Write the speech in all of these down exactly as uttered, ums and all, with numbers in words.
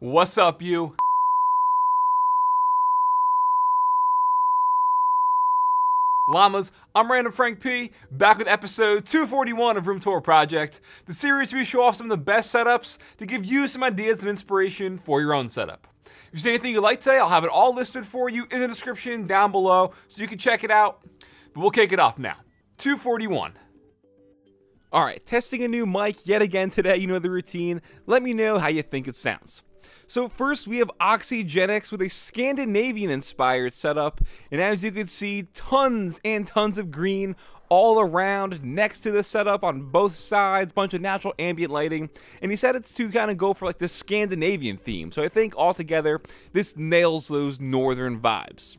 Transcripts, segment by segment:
What's up, you? Llamas, I'm Random Frank P, back with episode two forty-one of Room Tour Project, the series where we show off some of the best setups to give you some ideas and inspiration for your own setup. If you see anything you like today, I'll have it all listed for you in the description down below so you can check it out, but we'll kick it off now. two forty-one. Alright, testing a new mic yet again today, you know the routine. Let me know how you think it sounds. So first we have Oxygenix with a Scandinavian inspired setup, and as you can see, tons and tons of green all around next to the setup on both sides, bunch of natural ambient lighting, and he said it's to kind of go for like the Scandinavian theme, so I think altogether this nails those northern vibes.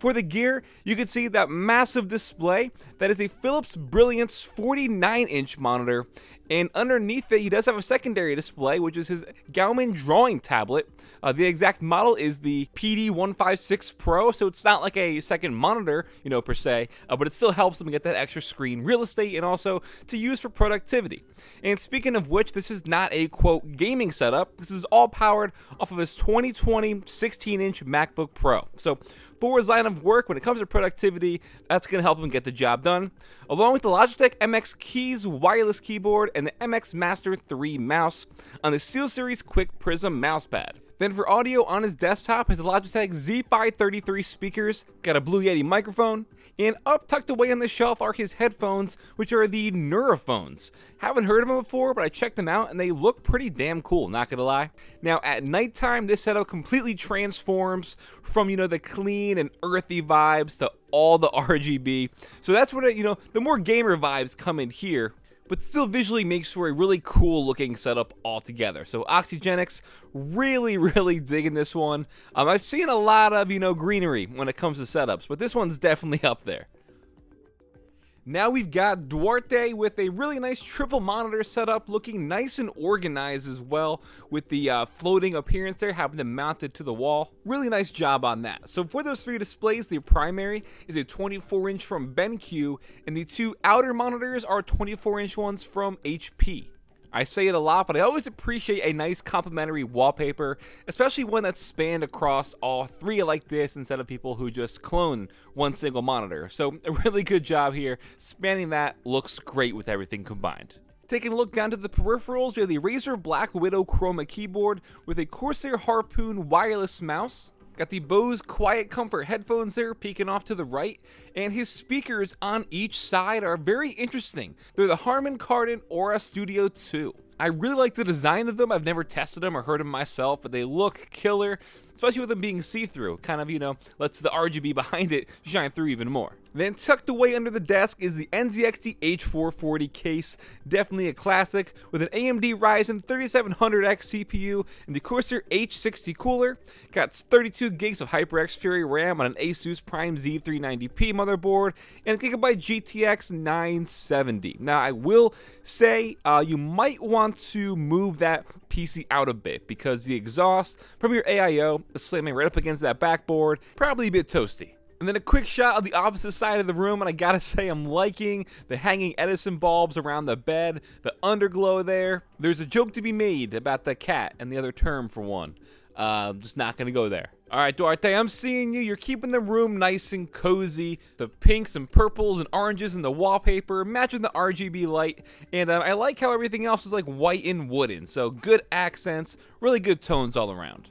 For the gear, you can see that massive display that is a Philips Brilliance forty-nine inch monitor, and underneath it he does have a secondary display, which is his Gaomon drawing tablet. Uh, the exact model is the P D one fifty-six Pro, so it's not like a second monitor, you know, per se, uh, but it still helps him get that extra screen real estate and also to use for productivity. And speaking of which, this is not a quote gaming setup. This is all powered off of his twenty twenty sixteen inch MacBook Pro. So for his line of work, when it comes to productivity, that's going to help him get the job done, along with the Logitech M X Keys wireless keyboard and the M X Master three mouse on the SteelSeries Quick Prism mousepad. Then for audio on his desktop, his Logitech Z five thirty-three speakers, got a Blue Yeti microphone, and up tucked away on the shelf are his headphones, which are the Nuraphones. Haven't heard of them before, but I checked them out and they look pretty damn cool, not gonna lie. Now at nighttime, this setup completely transforms from, you know, the clean and earthy vibes to all the R G B. So that's what, it, you know, the more gamer vibes come in here, but still visually makes for a really cool looking setup altogether. So Oxygenix, really, really digging this one. Um, I've seen a lot of, you know, greenery when it comes to setups, but this one's definitely up there. Now we've got Duarte with a really nice triple monitor setup, looking nice and organized as well, with the uh, floating appearance there having them mounted to the wall. Really nice job on that. So for those three displays, the primary is a twenty-four inch from BenQ, and the two outer monitors are twenty-four inch ones from H P. I say it a lot, but I always appreciate a nice complimentary wallpaper, especially one that's spanned across all three like this instead of people who just clone one single monitor. So a really good job here. Spanning that looks great with everything combined. Taking a look down to the peripherals, we have the Razer Black Widow Chroma keyboard with a Corsair Harpoon wireless mouse. Got the Bose Quiet Comfort headphones there peeking off to the right, and his speakers on each side are very interesting. They're the Harman Kardon Aura Studio two. I really like the design of them. I've never tested them or heard them myself, but they look killer, especially with them being see-through. Kind of, you know, lets the R G B behind it shine through even more. Then tucked away under the desk is the N Z X T H four forty case, definitely a classic, with an A M D Ryzen thirty-seven hundred X C P U and the Corsair H sixty cooler. Got thirty-two gigs of HyperX Fury RAM on an Asus Prime Z three ninety P motherboard and a Gigabyte G T X nine seventy. Now I will say uh, you might want to move that P C out a bit because the exhaust from your A I O is slamming right up against that backboard, probably a bit toasty. And then a quick shot of the opposite side of the room, and I gotta say I'm liking the hanging Edison bulbs around the bed, the underglow there. There's a joke to be made about the cat and the other term for one. Uh, I'm just not gonna go there. Alright Duarte, I'm seeing you. You're keeping the room nice and cozy. The pinks and purples and oranges in the wallpaper, matching the R G B light, and uh, I like how everything else is like white and wooden, so good accents, really good tones all around.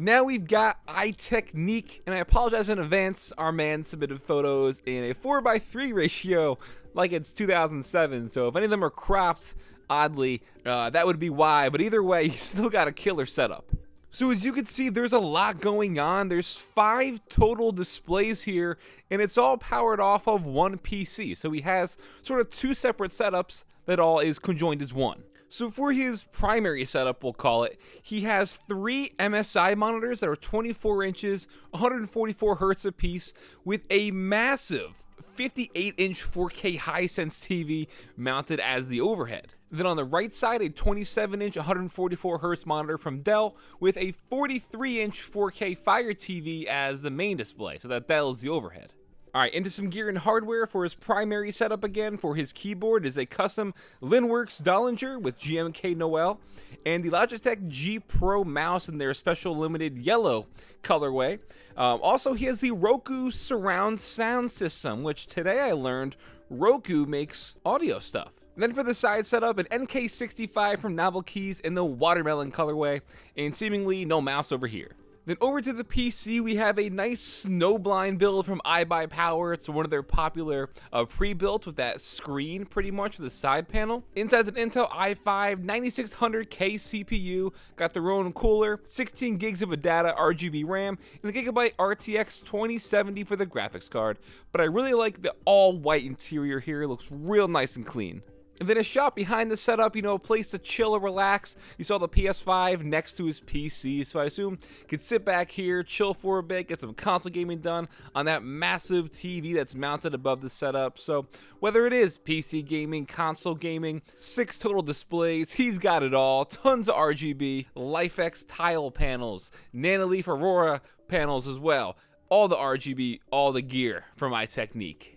Now we've got I_tekneek, and I apologize in advance, our man submitted photos in a four by three ratio like it's two thousand seven, so if any of them are cropped, oddly, uh, that would be why, but either way, you still got a killer setup. So as you can see, there's a lot going on. There's five total displays here, and it's all powered off of one P C, so he has sort of two separate setups that all is conjoined as one. So for his primary setup, we'll call it, he has three M S I monitors that are twenty-four inches, one hundred forty-four hertz apiece, with a massive fifty-eight inch four K Hisense T V mounted as the overhead. Then on the right side, a twenty-seven inch one hundred forty-four hertz monitor from Dell with a forty-three inch four K Fire T V as the main display, so that Dell is the overhead. Alright, into some gear and hardware. For his primary setup again, for his keyboard is a custom Linworks Dollinger with G M K Noel, and the Logitech G Pro mouse in their special limited yellow colorway. Um, also, he has the Roku surround sound system, which today I learned Roku makes audio stuff. And then for the side setup, an N K sixty-five from Novel Keys in the watermelon colorway, and seemingly no mouse over here. Then over to the P C, we have a nice snowblind build from iBuyPower. It's one of their popular uh, pre-built with that screen pretty much for the side panel. Inside's an Intel i five ninety-six hundred K C P U, got their own cooler, sixteen gigs of a data R G B RAM, and the Gigabyte R T X twenty seventy for the graphics card. But I really like the all-white interior here. It looks real nice and clean. And then a shot behind the setup, you know, a place to chill and relax. You saw the P S five next to his P C, so I assume you could sit back here, chill for a bit, get some console gaming done on that massive T V that's mounted above the setup. So whether it is P C gaming, console gaming, six total displays, he's got it all. Tons of R G B, LifeX tile panels, Nanoleaf Aurora panels as well. All the R G B, all the gear from I_tekneek.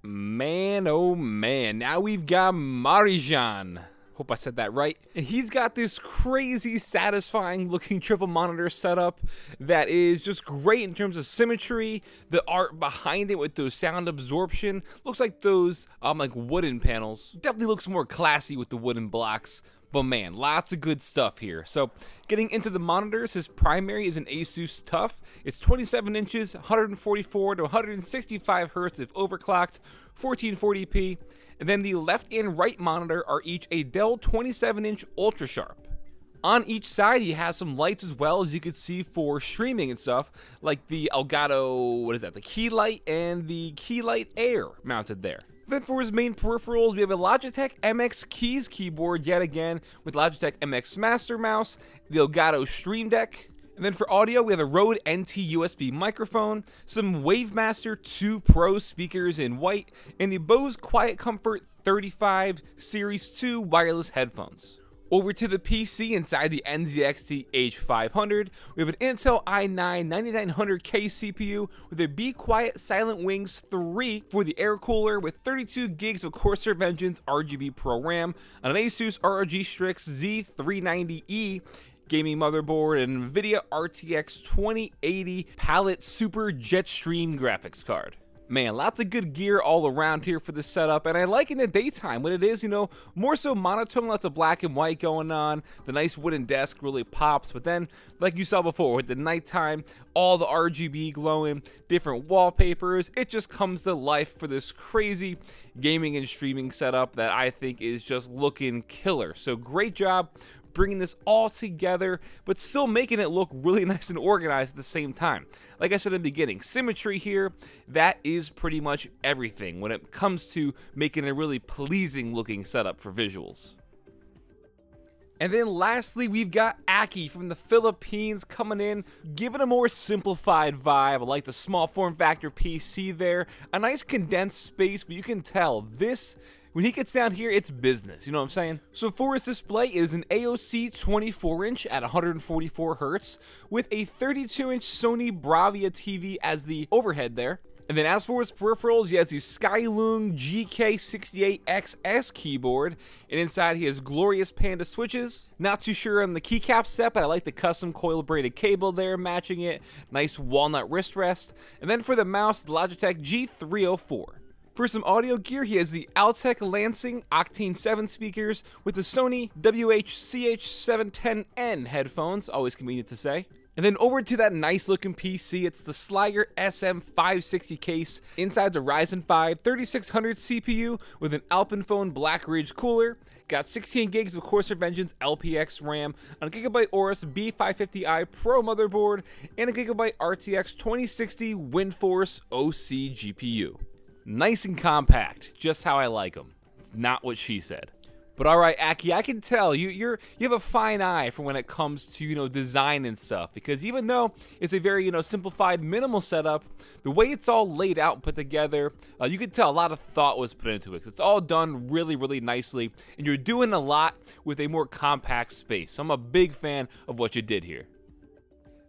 Man, oh man, now we've got Marijan. Hope I said that right. And he's got this crazy, satisfying looking triple monitor setup that is just great in terms of symmetry. The art behind it with those sound absorption looks like those um, like wooden panels. Definitely looks more classy with the wooden blocks. But man, lots of good stuff here. So getting into the monitors, his primary is an Asus T U F. It's twenty-seven inches, one forty-four to one sixty-five hertz if overclocked, fourteen forty p. And then the left and right monitor are each a Dell twenty-seven inch Ultrasharp. On each side, he has some lights as well, as you can see, for streaming and stuff, like the Elgato, what is that, the Key Light and the Key Light Air mounted there. Then for his main peripherals, we have a Logitech M X Keys keyboard yet again with Logitech M X Master mouse, the Elgato Stream Deck. And then for audio, we have a Rode N T U S B microphone, some Wavemaster two Pro speakers in white, and the Bose Quiet Comfort thirty-five Series two wireless headphones. Over to the P C, inside the N Z X T H five hundred, we have an Intel i nine ninety-nine hundred K C P U with a Be Quiet Silent Wings three for the air cooler, with thirty-two gigs of Corsair Vengeance R G B Pro RAM on an Asus R O G Strix Z three ninety E gaming motherboard and NVIDIA R T X twenty eighty Palette Super Jetstream graphics card. Man, lots of good gear all around here for this setup, and I like in the daytime when it is, you know, more so monotone, lots of black and white going on. The nice wooden desk really pops, but then, like you saw before, with the nighttime, all the R G B glowing, different wallpapers, it just comes to life for this crazy gaming and streaming setup that I think is just looking killer. So great job bringing this all together, but still making it look really nice and organized at the same time. Like I said in the beginning, symmetry here, that is pretty much everything when it comes to making a really pleasing looking setup for visuals. And then lastly, we've got Aki from the Philippines coming in, giving a more simplified vibe. I like the small form factor P C there, a nice condensed space, but you can tell this, when he gets down here, it's business, you know what I'm saying? So for his display, it is an A O C twenty-four inch at one forty-four hertz with a thirty-two inch Sony Bravia T V as the overhead there. And then as for his peripherals, he has the Skylung G K sixty-eight X S keyboard, and inside he has glorious Panda switches. Not too sure on the keycap set, but I like the custom coil braided cable there matching it. Nice walnut wrist rest. And then for the mouse, the Logitech G three oh four. For some audio gear, he has the Altec Lansing Octane seven speakers with the Sony W H C H seven ten N headphones, always convenient to say. And then over to that nice looking P C, it's the Sliger S M five sixty case, inside the Ryzen five thirty-six hundred C P U with an Alpenphone Black Ridge cooler. Got sixteen gigs of Corsair Vengeance L P X RAM on a Gigabyte Aorus B five fifty i Pro motherboard and a Gigabyte R T X twenty sixty Windforce O C G P U. Nice and compact, just how I like them. Not what she said. But all right, Aki, I can tell you you're you have a fine eye for when it comes to, you know, design and stuff, because even though it's a very, you know, simplified, minimal setup, the way it's all laid out and put together, uh, you can tell a lot of thought was put into it. It's all done really, really nicely, and you're doing a lot with a more compact space. So I'm a big fan of what you did here.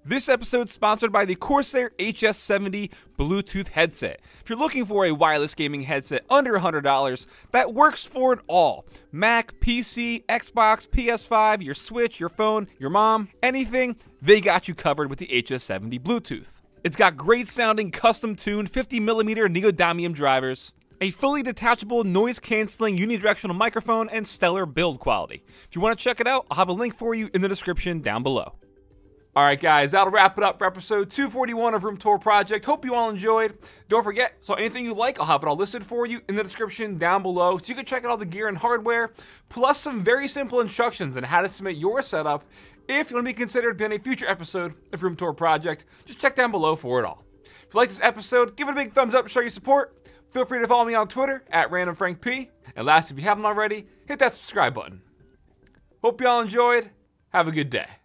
This episode is sponsored by the Corsair H S seventy Bluetooth headset. If you're looking for a wireless gaming headset under one hundred dollars that works for it all, Mac, P C, Xbox, P S five, your Switch, your phone, your mom, anything, they got you covered with the H S seventy Bluetooth. It's got great sounding custom tuned fifty millimeter neodymium drivers, a fully detachable noise-canceling unidirectional microphone, and stellar build quality. If you want to check it out, I'll have a link for you in the description down below. Alright guys, that'll wrap it up for episode two forty-one of Room Tour Project. Hope you all enjoyed. Don't forget, so anything you like, I'll have it all listed for you in the description down below so you can check out all the gear and hardware, plus some very simple instructions on how to submit your setup if you want to be considered being a future episode of Room Tour Project. Just check down below for it all. If you like this episode, give it a big thumbs up to show your support. Feel free to follow me on Twitter at Random Frank P. And last, if you haven't already, hit that subscribe button. Hope y'all enjoyed. Have a good day.